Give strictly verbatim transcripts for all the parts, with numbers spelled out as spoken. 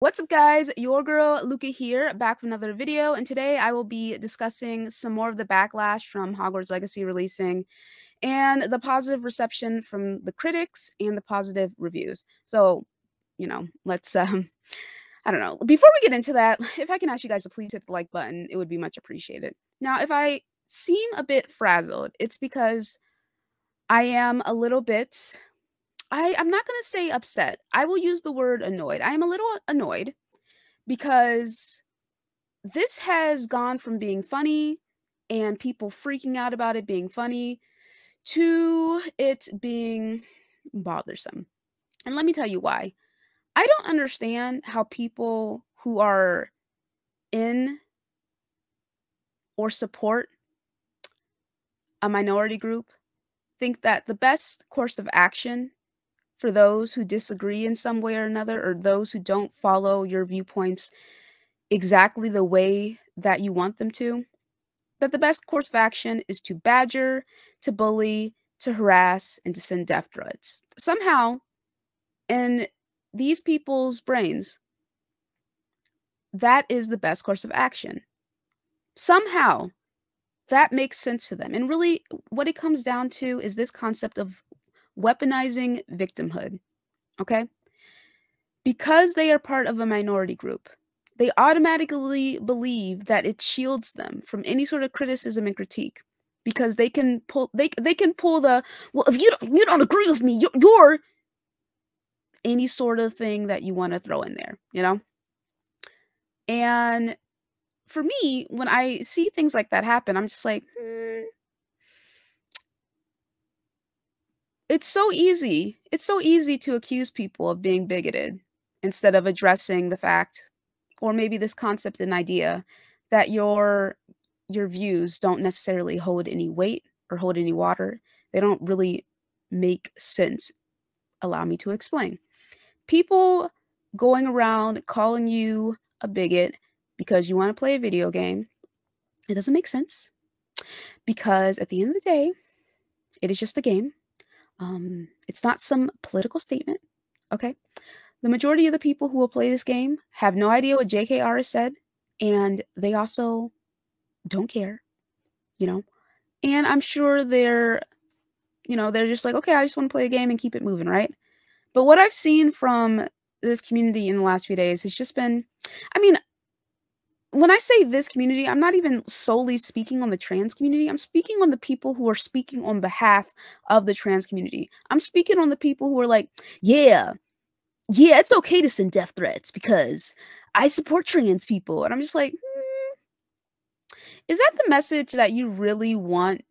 What's up, guys? Your girl Luca here, back with another video, and today I will be discussing some more of the backlash from Hogwarts Legacy releasing and the positive reception from the critics and the positive reviews. So, you know, let's, um, I don't know. Before we get into that, if I can ask you guys to please hit the like button, it would be much appreciated. Now, if I seem a bit frazzled, it's because I am a little bit... I, I'm not going to say upset. I will use the word annoyed. I am a little annoyed because this has gone from being funny and people freaking out about it being funny to it being bothersome. And let me tell you why. I don't understand how people who are in or support a minority group think that the best course of action for those who disagree in some way or another, or those who don't follow your viewpoints exactly the way that you want them to, that the best course of action is to badger, to bully, to harass, and to send death threats. Somehow, in these people's brains, that is the best course of action. Somehow, that makes sense to them. And really, what it comes down to is this concept of weaponizing victimhood, okay? Because they are part of a minority group, they automatically believe that it shields them from any sort of criticism and critique because they can pull they they can pull the, well, if you don't, you don't agree with me, you're, you're any sort of thing that you want to throw in there, you know? And for me, when I see things like that happen, I'm just like, hmm, It's so easy. It's so easy to accuse people of being bigoted instead of addressing the fact, or maybe this concept and idea, that your your views don't necessarily hold any weight or hold any water. They don't really make sense. Allow me to explain. People going around calling you a bigot because you want to play a video game, it doesn't make sense. Because at the end of the day, it is just a game. Um, it's not some political statement, okay? The majority of the people who will play this game have no idea what J K R has said, and they also don't care, you know? And I'm sure they're, you know, they're just like, okay, I just want to play a game and keep it moving, right? But what I've seen from this community in the last few days has just been, I mean, when I say this community, I'm not even solely speaking on the trans community. I'm speaking on the people who are speaking on behalf of the trans community. I'm speaking on the people who are like, yeah, yeah, it's okay to send death threats because I support trans people. And I'm just like, hmm, is that the message that you really want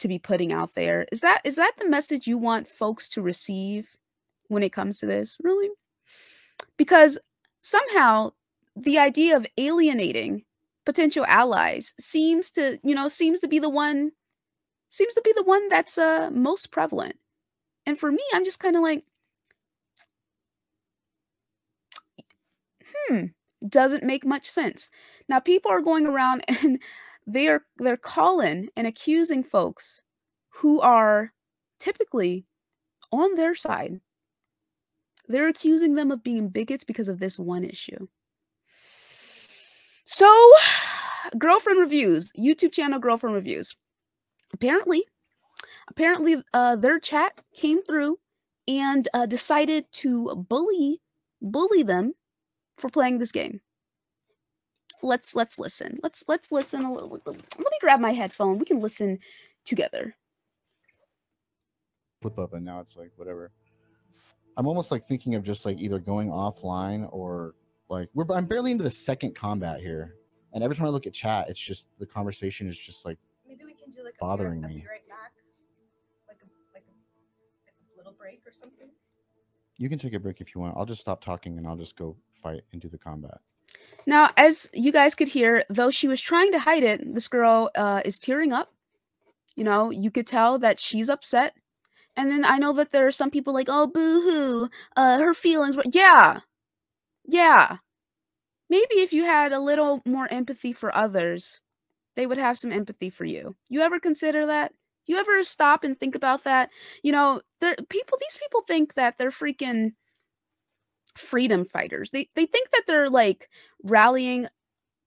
to be putting out there? Is that is that the message you want folks to receive when it comes to this? Really? Because somehow the idea of alienating potential allies seems to, you know, seems to be the one, seems to be the one that's uh, most prevalent. And for me, I'm just kind of like, hmm, doesn't make much sense. Now, people are going around and they are, they're calling and accusing folks who are typically on their side. They're accusing them of being bigots because of this one issue. So, Girlfriend Reviews, YouTube channel Girlfriend Reviews. Apparently, apparently uh, their chat came through and uh, decided to bully, bully them for playing this game. Let's let's listen. Let's let's listen a little. Let me grab my headphone. We can listen together. Flip up, and now it's like whatever. I'm almost like thinking of just like either going offline or. Like we're, I'm barely into the second combat here, and every time I look at chat, it's just the conversation is just like, maybe we can do like bothering a beer, me. A right back, like, a, like, a, like a little break or something. You can take a break if you want. I'll just stop talking and I'll just go fight and do the combat. Now, as you guys could hear, though she was trying to hide it, this girl uh, is tearing up. You know, you could tell that she's upset. And then I know that there are some people like, oh, boo-hoo, uh, her feelings were, yeah. Yeah, maybe if you had a little more empathy for others, they would have some empathy for you. You ever consider that? You ever stop and think about that? You know, there people. These people think that they're freaking freedom fighters. They, they think that they're like rallying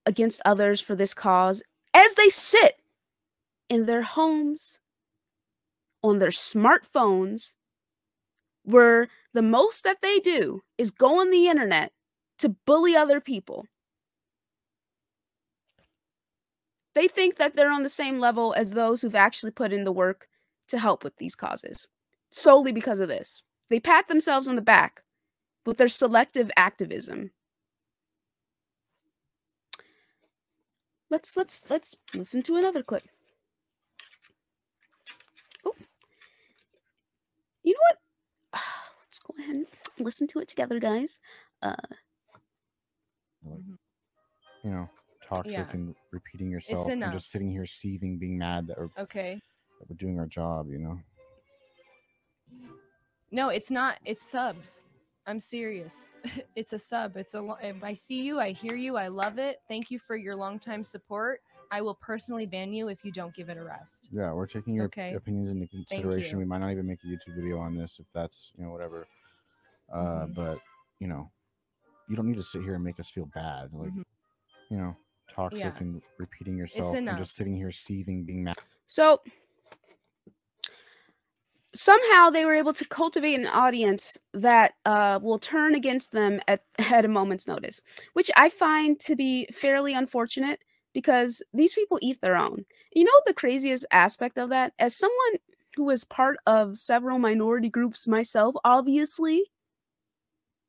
against others for this cause as they sit in their homes on their smartphones, where the most that they do is go on the internet to bully other people. They think that they're on the same level as those who've actually put in the work to help with these causes, solely because of this. They pat themselves on the back with their selective activism. Let's let's let's listen to another clip. Oh. You know what? Let's go ahead and listen to it together, guys. Uh you know, toxic yeah. and repeating yourself and just sitting here seething, being mad that we're okay. That we're doing our job, you know. No, it's not. It's subs. I'm serious. It's a sub. It's a. I see you. I hear you. I love it. Thank you for your longtime support. I will personally ban you if you don't give it a rest. Yeah, we're taking your okay. opinions into consideration. We might not even make a YouTube video on this if that's, you know, whatever. Uh, mm-hmm. But you know, you don't need to sit here and make us feel bad. Like, mm-hmm. you know, toxic yeah. and repeating yourself and just sitting here seething, being mad. So. Somehow they were able to cultivate an audience that uh, will turn against them at, at a moment's notice, which I find to be fairly unfortunate because these people eat their own. You know the craziest aspect of that? As someone who is part of several minority groups myself, obviously,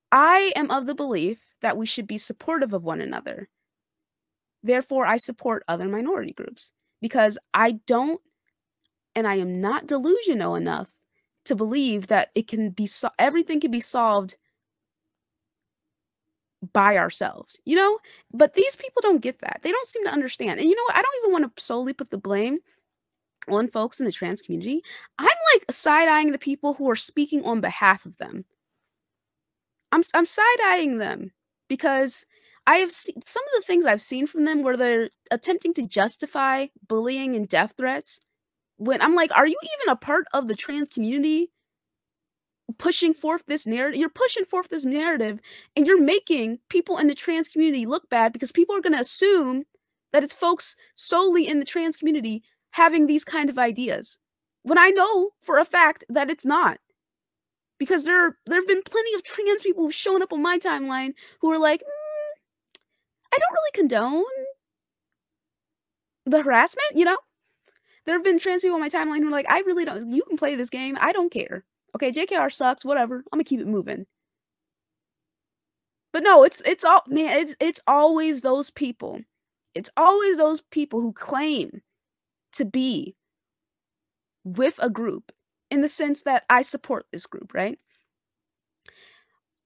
I am of the belief that we should be supportive of one another. Therefore, I support other minority groups because I don't and I am not delusional enough to believe that it can be so everything can be solved by ourselves, you know? But these people don't get that. They don't seem to understand. And you know what? I don't even want to solely put the blame on folks in the trans community. I'm like side-eyeing the people who are speaking on behalf of them. I'm, I'm side-eyeing them because I have seen some of the things I've seen from them where they're attempting to justify bullying and death threats. When I'm like, are you even a part of the trans community pushing forth this narrative? You're pushing forth this narrative and you're making people in the trans community look bad because people are going to assume that it's folks solely in the trans community having these kind of ideas. When I know for a fact that it's not. Because there, there have been plenty of trans people who've shown up on my timeline who are like, mm, I don't really condone the harassment, you know? There have been trans people on my timeline who are like, I really don't, you can play this game. I don't care. Okay, J K R sucks, whatever. I'm gonna keep it moving. But no, it's it's all man, it's it's always those people. It's always those people who claim to be with a group in the sense that I support this group, right?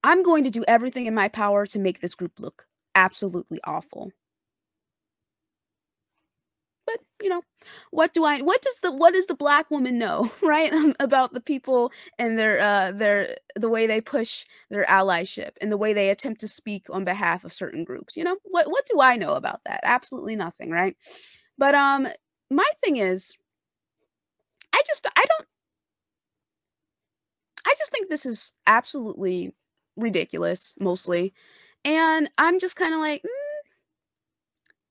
I'm going to do everything in my power to make this group look absolutely awful. But, you know, what do I, what does the, what does the black woman know, right? About the people and their, uh, their, the way they push their allyship and the way they attempt to speak on behalf of certain groups. You know, what, what do I know about that? Absolutely nothing, right? But, um, my thing is, I just, I don't, I just think this is absolutely ridiculous, mostly. And I'm just kind of like, mm,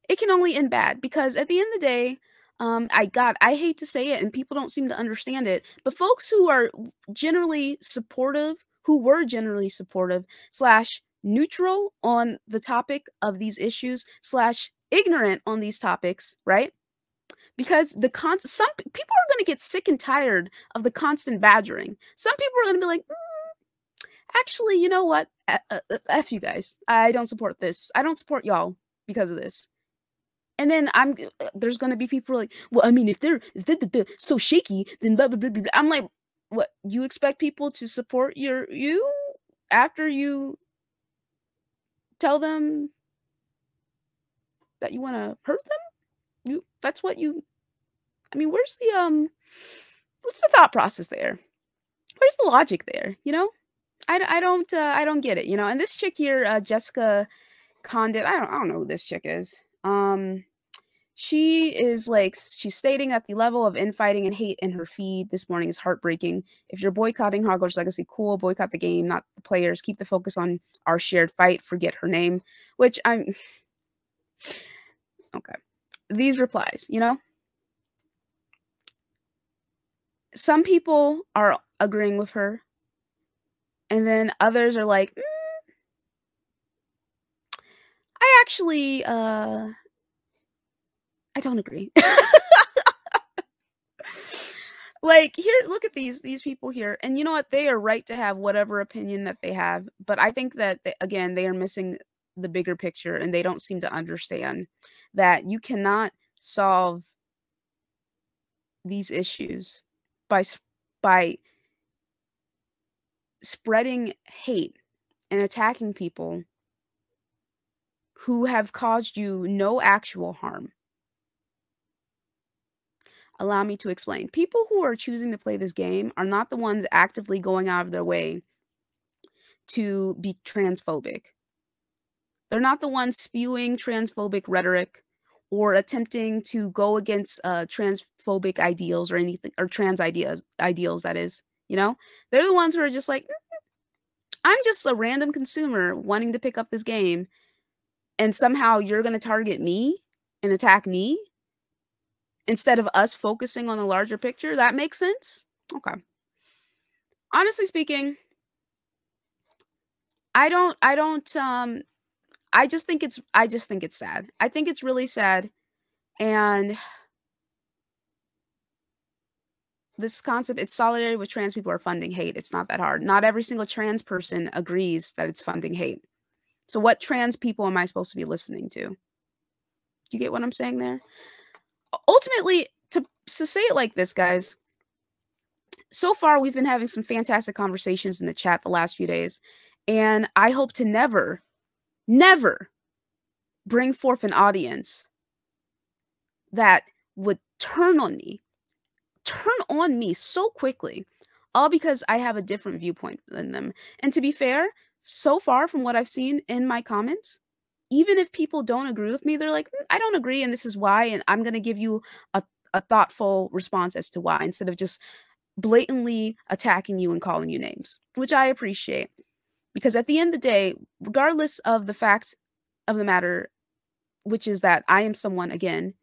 it can only end bad because at the end of the day, um, I God, I hate to say it and people don't seem to understand it, but folks who are generally supportive, who were generally supportive slash neutral on the topic of these issues slash ignorant on these topics, right? Because the con some people are going to get sick and tired of the constant badgering. Some people are going to be like, mm, actually, you know what? F you guys, I don't support this. I don't support y'all because of this. And then I'm there's gonna be people like, well, I mean, if they're, if they're, they're so shaky, then blah, blah blah blah blah. I'm like, what? You expect people to support your you after you tell them that you want to hurt them? You that's what you. I mean, where's the um, what's the thought process there? Where's the logic there? You know, I I don't uh, I don't get it. You know, and this chick here, uh, Jessica Condit, I don't I don't know who this chick is. Um, She is like, she's stating that the level of infighting and hate in her feed this morning is heartbreaking. If you're boycotting Hogwarts Legacy, cool, boycott the game, not the players. Keep the focus on our shared fight. Forget her name, which I'm... Okay. These replies, you know? Some people are agreeing with her, and then others are like, mm, I actually, uh... I don't agree. Like, here, look at these these people here. And you know what? They are right to have whatever opinion that they have. But I think that, they, again, they are missing the bigger picture, and they don't seem to understand that you cannot solve these issues by, by spreading hate and attacking people who have caused you no actual harm. Allow me to explain. People who are choosing to play this game are not the ones actively going out of their way to be transphobic. They're not the ones spewing transphobic rhetoric or attempting to go against uh, transphobic ideals or anything, or trans ideas, ideals, that is, you know? They're the ones who are just like, mm-hmm. I'm just a random consumer wanting to pick up this game, and somehow you're going to target me and attack me? Instead of us focusing on the larger picture, that makes sense? Okay. Honestly speaking, I don't, I don't, um, I just think it's, I just think it's sad. I think it's really sad. And this concept, it's solidarity with trans people are funding hate. It's not that hard. Not every single trans person agrees that it's funding hate. So what trans people am I supposed to be listening to? You get what I'm saying there? Ultimately, to, to say it like this, guys, so far we've been having some fantastic conversations in the chat the last few days, and I hope to never, never bring forth an audience that would turn on me, turn on me so quickly, all because I have a different viewpoint than them. And to be fair, so far from what I've seen in my comments, even if people don't agree with me, they're like, I don't agree, and this is why, and I'm going to give you a, a thoughtful response as to why, instead of just blatantly attacking you and calling you names, which I appreciate. Because at the end of the day, regardless of the facts of the matter, which is that I am someone, again,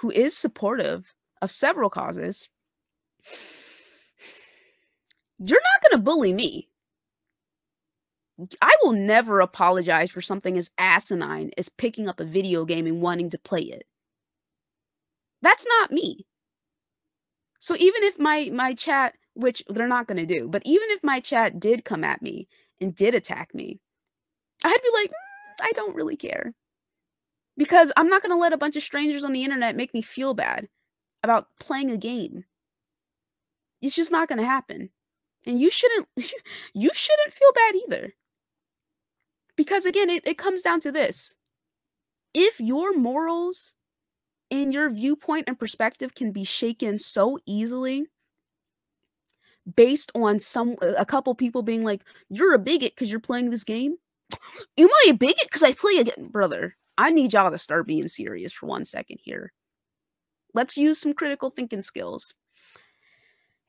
who is supportive of several causes, you're not going to bully me. I will never apologize for something as asinine as picking up a video game and wanting to play it. That's not me. So even if my, my chat, which they're not going to do, but even if my chat did come at me and did attack me, I'd be like, mm, I don't really care. Because I'm not going to let a bunch of strangers on the internet make me feel bad about playing a game. It's just not going to happen. And you shouldn't, you shouldn't feel bad either. Because again, it, it comes down to this. If your morals and your viewpoint and perspective can be shaken so easily based on some a couple people being like, you're a bigot because you're playing this game. Am I a bigot because I play again? Brother, I need y'all to start being serious for one second here. Let's use some critical thinking skills.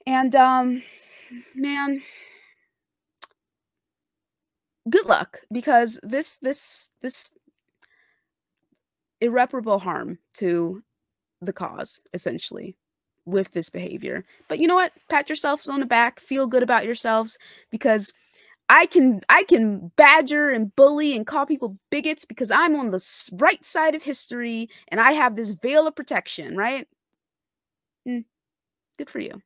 And, um, man, good luck, because this this this irreparable harm to the cause, essentially, with this behavior. But you know what? Pat yourselves on the back, feel good about yourselves, because I can I can badger and bully and call people bigots because I'm on the right side of history and I have this veil of protection, right? Mm, good for you.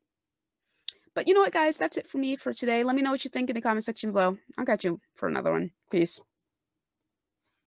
But you know what, guys? That's it for me for today. Let me know what you think in the comment section below. I'll catch you for another one. Peace.